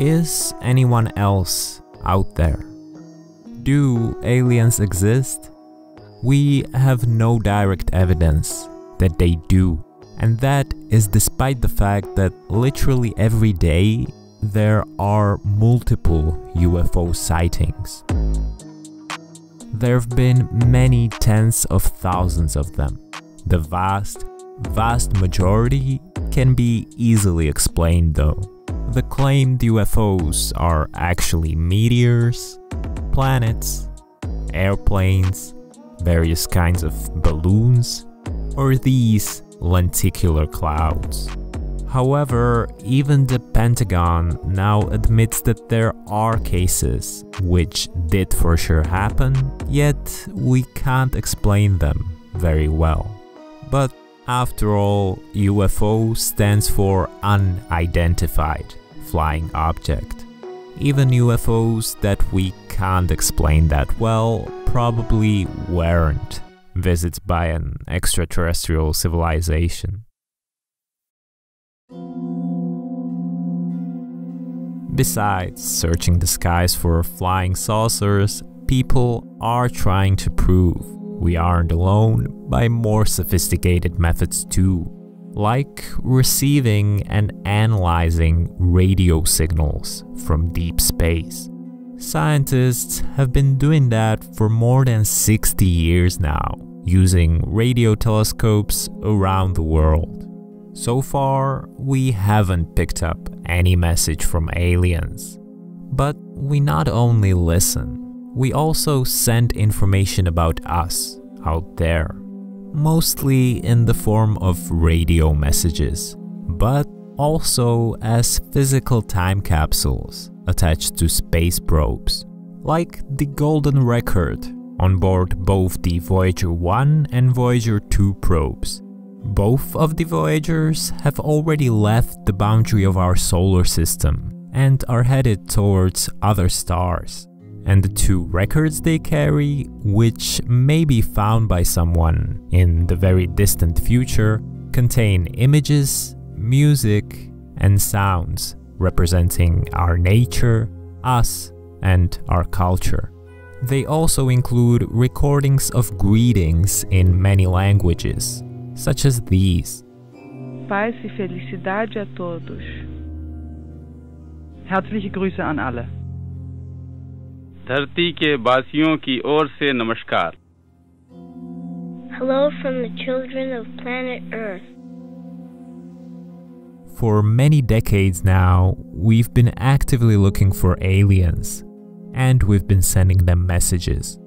Is anyone else out there? Do aliens exist? We have no direct evidence that they do, and that is despite the fact that literally every day there are multiple UFO sightings. There have been many tens of thousands of them. The vast majority can be easily explained though. The claimed UFOs are actually meteors, planets, airplanes, various kinds of balloons, or these lenticular clouds. However, even the Pentagon now admits that there are cases which did for sure happen, yet we can't explain them very well. But after all, UFO stands for Unidentified Flying Object. Even UFOs that we can't explain that well probably weren't visits by an extraterrestrial civilization. Besides searching the skies for flying saucers, people are trying to prove we aren't alone by more sophisticated methods too, like receiving and analyzing radio signals from deep space. Scientists have been doing that for more than 60 years now, using radio telescopes around the world. So far, we haven't picked up any message from aliens. But we not only listen, we also send information about us out there, mostly in the form of radio messages, but also as physical time capsules attached to space probes, like the golden record on board both the Voyager 1 and Voyager 2 probes. Both of the Voyagers have already left the boundary of our solar system and are headed towards other stars. And the two records they carry, which may be found by someone in the very distant future, contain images, music, and sounds representing our nature, us, and our culture. They also include recordings of greetings in many languages, such as these. Paz e felicidade a todos. Herzliche Grüße an alle. धरती के वासियों की ओर से नमस्कार. Hello from the children of planet Earth. For many decades now, we've been actively looking for aliens, and we've been sending them messages.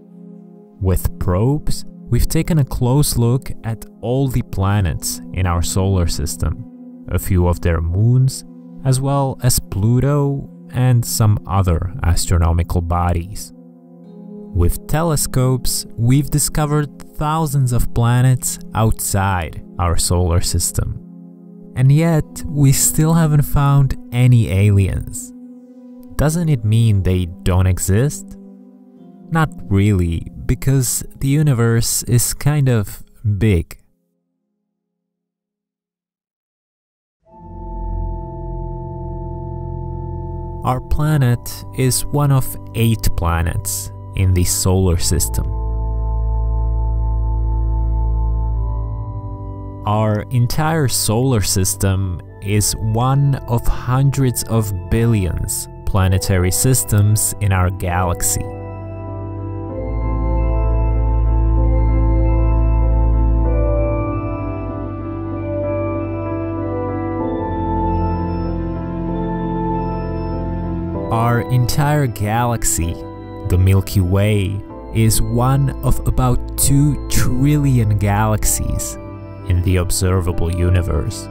With probes, we've taken a close look at all the planets in our solar system, a few of their moons, as well as Pluto and some other astronomical bodies. With telescopes, we've discovered thousands of planets outside our solar system. And yet, we still haven't found any aliens. Doesn't it mean they don't exist? Not really, because the universe is kind of big. Our planet is one of 8 planets in the solar system. Our entire solar system is one of hundreds of billions planetary systems in our galaxy. Our entire galaxy, the Milky Way, is one of about 2 trillion galaxies in the observable universe.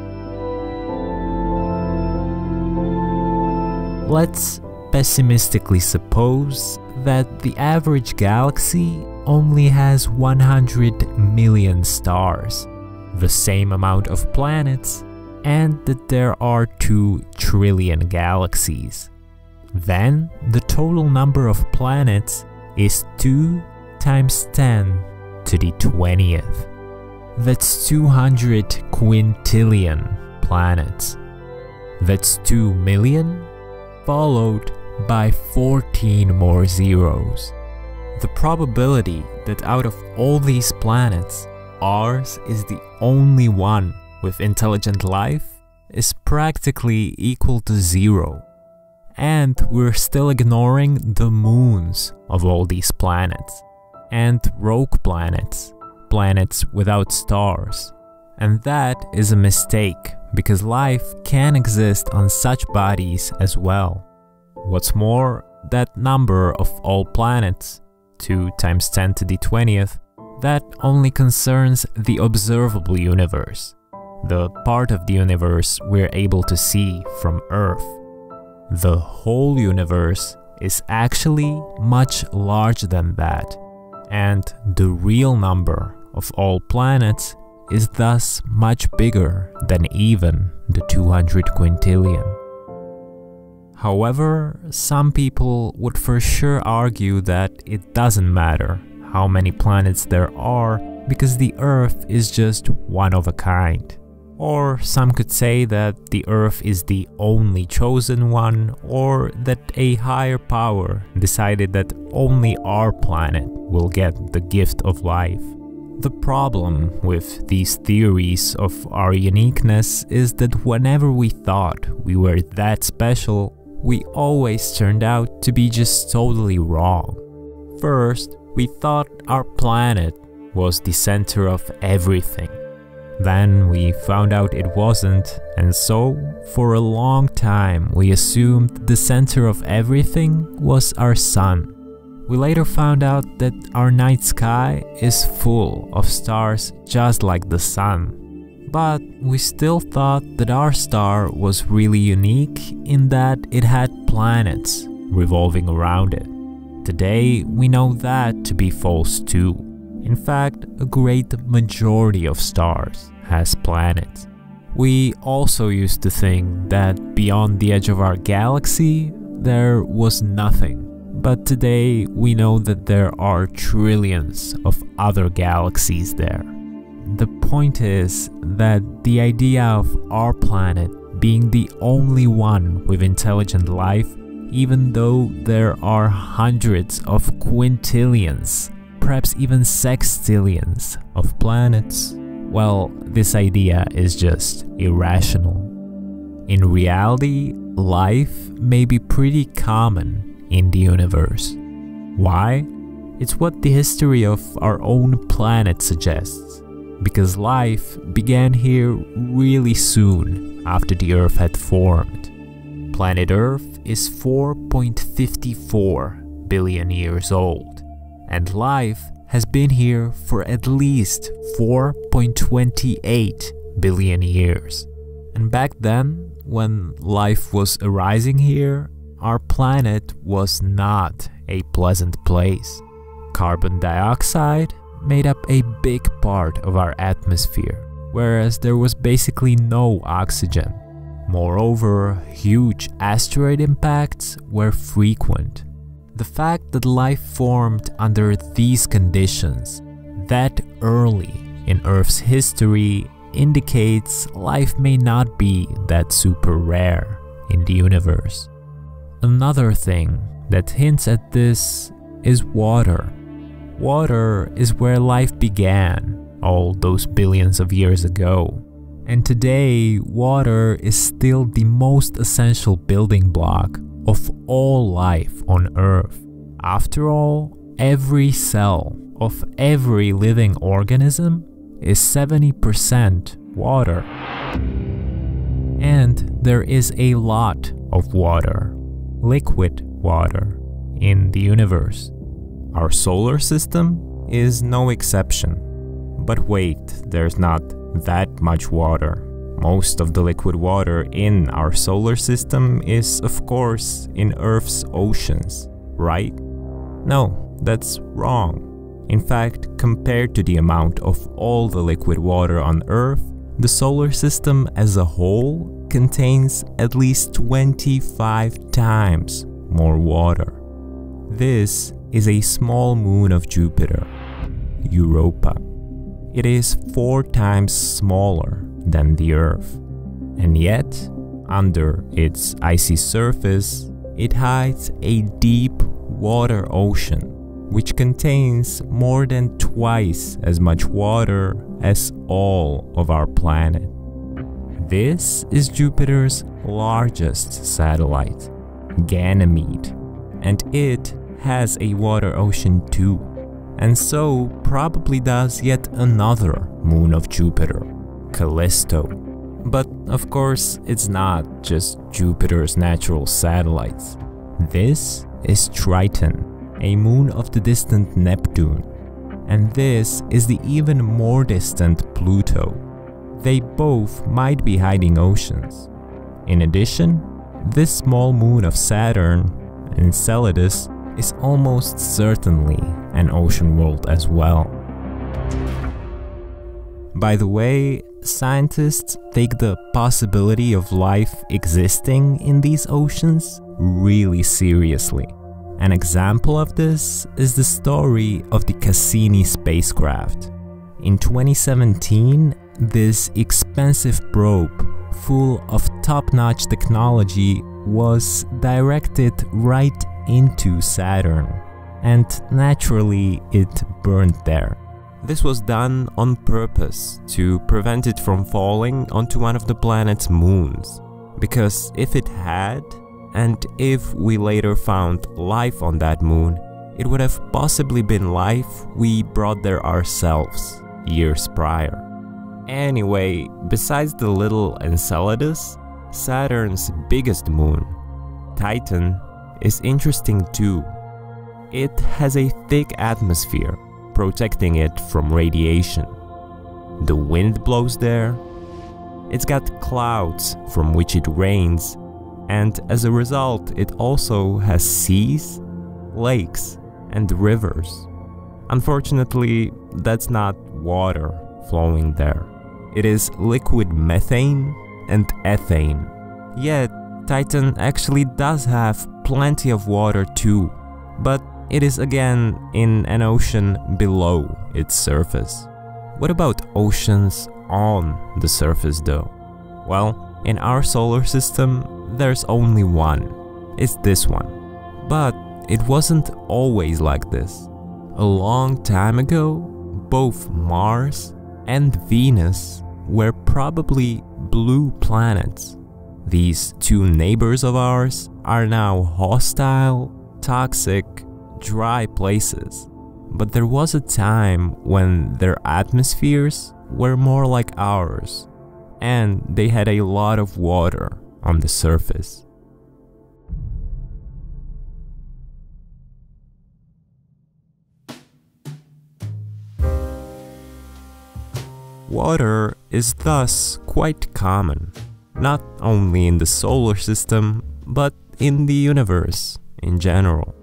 Let's pessimistically suppose that the average galaxy only has 100 million stars, the same amount of planets, and that there are 2 trillion galaxies. Then the total number of planets is 2 times 10 to the 20th. That's 200 quintillion planets. That's 2 million followed by 14 more zeros. The probability that out of all these planets, ours is the only one with intelligent life is practically equal to zero. And we're still ignoring the moons of all these planets, and rogue planets, planets without stars. And that is a mistake, because life can exist on such bodies as well. What's more, that number of all planets, 2 times 10 to the 20th, that only concerns the observable universe, the part of the universe we're able to see from Earth. The whole universe is actually much larger than that, and the real number of all planets is thus much bigger than even the 200 quintillion. However, some people would for sure argue that it doesn't matter how many planets there are because the Earth is just one of a kind. Or some could say that the Earth is the only chosen one, or that a higher power decided that only our planet will get the gift of life. The problem with these theories of our uniqueness is that whenever we thought we were that special, we always turned out to be just totally wrong. First, we thought our planet was the center of everything. Then we found out it wasn't, and so, for a long time, we assumed the center of everything was our sun. We later found out that our night sky is full of stars just like the sun. But we still thought that our star was really unique in that it had planets revolving around it. Today, we know that to be false too. In fact, a great majority of stars has planets. We also used to think that beyond the edge of our galaxy, there was nothing. But today, we know that there are trillions of other galaxies there. The point is that the idea of our planet being the only one with intelligent life, even though there are hundreds of quintillions, perhaps even sextillions of planets, well, this idea is just irrational. In reality, life may be pretty common in the universe. Why? It's what the history of our own planet suggests, because life began here really soon after the Earth had formed. Planet Earth is 4.54 billion years old. And life has been here for at least 4.28 billion years. And back then, when life was arising here, our planet was not a pleasant place. Carbon dioxide made up a big part of our atmosphere, whereas there was basically no oxygen. Moreover, huge asteroid impacts were frequent. The fact that life formed under these conditions that early in Earth's history indicates life may not be that super rare in the universe. Another thing that hints at this is water. Water is where life began all those billions of years ago. And today, water is still the most essential building block of all life on Earth. After all, every cell of every living organism is 70% water. And there is a lot of water, liquid water, in the universe. Our solar system is no exception. But wait, there's not that much water. Most of the liquid water in our solar system is, of course, in Earth's oceans, right? No, that's wrong. In fact, compared to the amount of all the liquid water on Earth, the solar system as a whole contains at least 25 times more water. This is a small moon of Jupiter, Europa. It is 4 times smaller than the Earth. And yet, under its icy surface, It hides a deep water ocean, which contains more than twice as much water as all of our planet. This is Jupiter's largest satellite, Ganymede, and it has a water ocean too, and so probably does yet another moon of Jupiter, Callisto. But of course, it's not just Jupiter's natural satellites. This is Triton, a moon of the distant Neptune, and this is the even more distant Pluto. They both might be hiding oceans. In addition, this small moon of Saturn, Enceladus, is almost certainly an ocean world as well. By the way, scientists take the possibility of life existing in these oceans really seriously. An example of this is the story of the Cassini spacecraft. In 2017, this expensive probe, full of top-notch technology, was directed right into Saturn, and naturally it burned there. This was done on purpose to prevent it from falling onto one of the planet's moons, because if it had, and if we later found life on that moon, it would have possibly been life we brought there ourselves years prior. Anyway, besides the little Enceladus, Saturn's biggest moon, Titan, is interesting too. It has a thick atmosphere, protecting it from radiation. The wind blows there, it's got clouds from which it rains, and as a result it also has seas, lakes, and rivers. Unfortunately, that's not water flowing there. It is liquid methane and ethane. Yet, Titan actually does have plenty of water too, but it is again in an ocean below its surface. What about oceans on the surface though? Well, in our solar system, there's only one. It's this one. But it wasn't always like this. A long time ago, both Mars and Venus were probably blue planets. These two neighbors of ours are now hostile, toxic, dry places. But there was a time when their atmospheres were more like ours, and they had a lot of water on the surface. Water is thus quite common, not only in the solar system, but in the universe in general.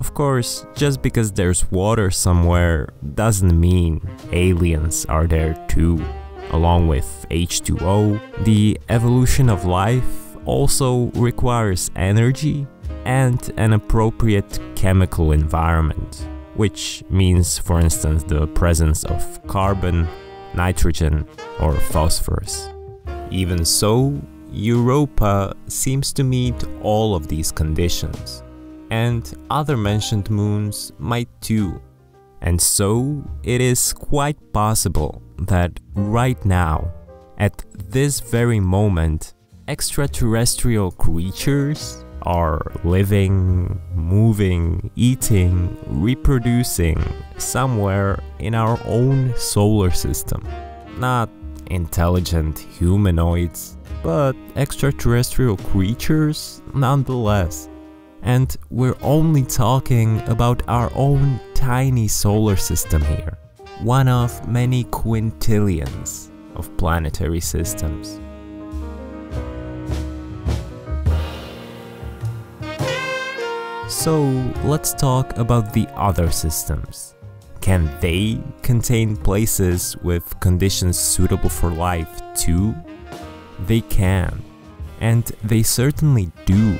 Of course, just because there's water somewhere doesn't mean aliens are there too. Along with H2O, the evolution of life also requires energy and an appropriate chemical environment, which means, for instance, the presence of carbon, nitrogen, or phosphorus. Even so, Europa seems to meet all of these conditions, and other mentioned moons might too. And so, it is quite possible that right now, at this very moment, extraterrestrial creatures are living, moving, eating, reproducing somewhere in our own solar system. Not intelligent humanoids, but extraterrestrial creatures nonetheless. And we're only talking about our own tiny solar system here, one of many quintillions of planetary systems. So let's talk about the other systems. Can they contain places with conditions suitable for life too? They can, and they certainly do.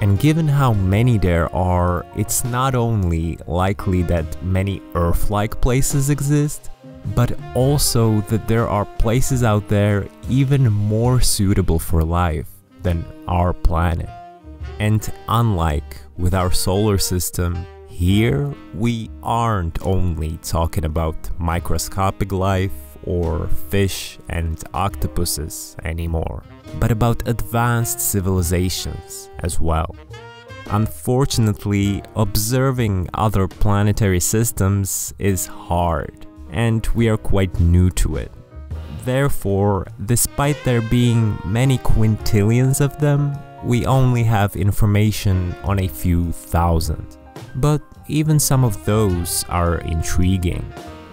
And given how many there are, it's not only likely that many Earth-like places exist, but also that there are places out there even more suitable for life than our planet. And unlike with our solar system, here we aren't only talking about microscopic life or fish and octopuses anymore, but about advanced civilizations as well. Unfortunately, observing other planetary systems is hard, and we are quite new to it. Therefore, despite there being many quintillions of them, we only have information on a few thousand. But even some of those are intriguing.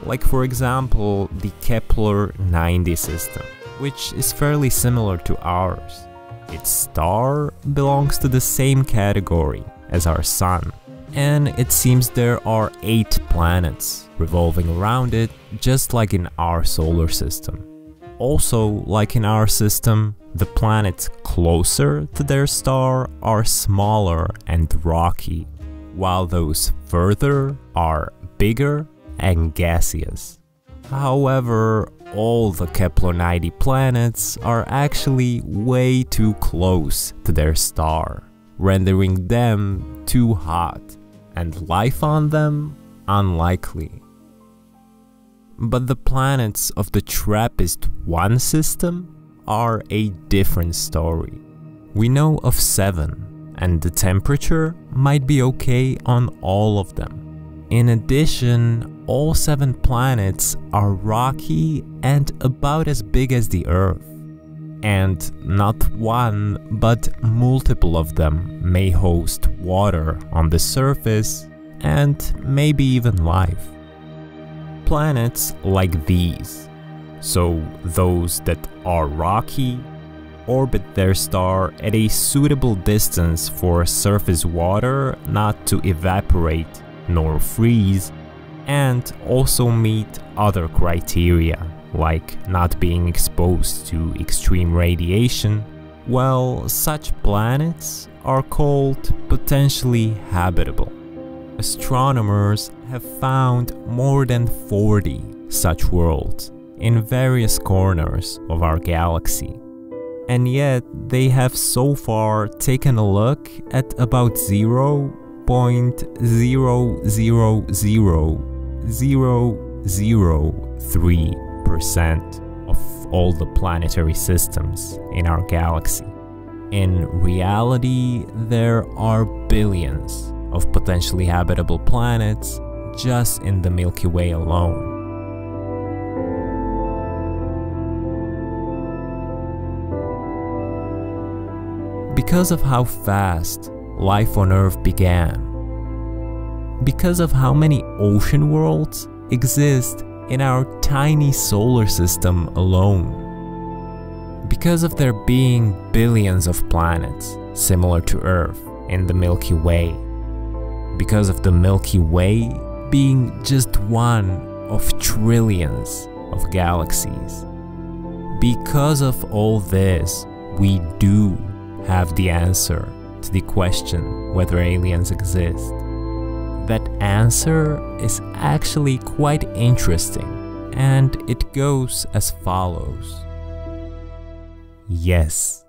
Like for example, the Kepler-90 system, which is fairly similar to ours. Its star belongs to the same category as our Sun, and it seems there are 8 planets revolving around it, just like in our solar system. Also, like in our system, the planets closer to their star are smaller and rocky, while those further are bigger and gaseous. However, all the Kepler-90 planets are actually way too close to their star, rendering them too hot, and life on them unlikely. But the planets of the TRAPPIST-1 system are a different story. We know of 7, and the temperature might be okay on all of them. In addition, all 7 planets are rocky and about as big as the Earth. And not one, but multiple of them may host water on the surface and maybe even life. Planets like these, so those that are rocky, orbit their star at a suitable distance for surface water not to evaporate nor freeze, and also meet other criteria, like not being exposed to extreme radiation. Well, such planets are called potentially habitable. Astronomers have found more than 40 such worlds in various corners of our galaxy. And yet, they have so far taken a look at about 0.000003% of all the planetary systems in our galaxy. In reality, there are billions of potentially habitable planets just in the Milky Way alone. Because of how fast life on Earth began, because of how many ocean worlds exist in our tiny solar system alone, because of there being billions of planets similar to Earth in the Milky Way, because of the Milky Way being just one of trillions of galaxies. Because of all this, we do have the answer to the question whether aliens exist. That answer is actually quite interesting, and it goes as follows. Yes,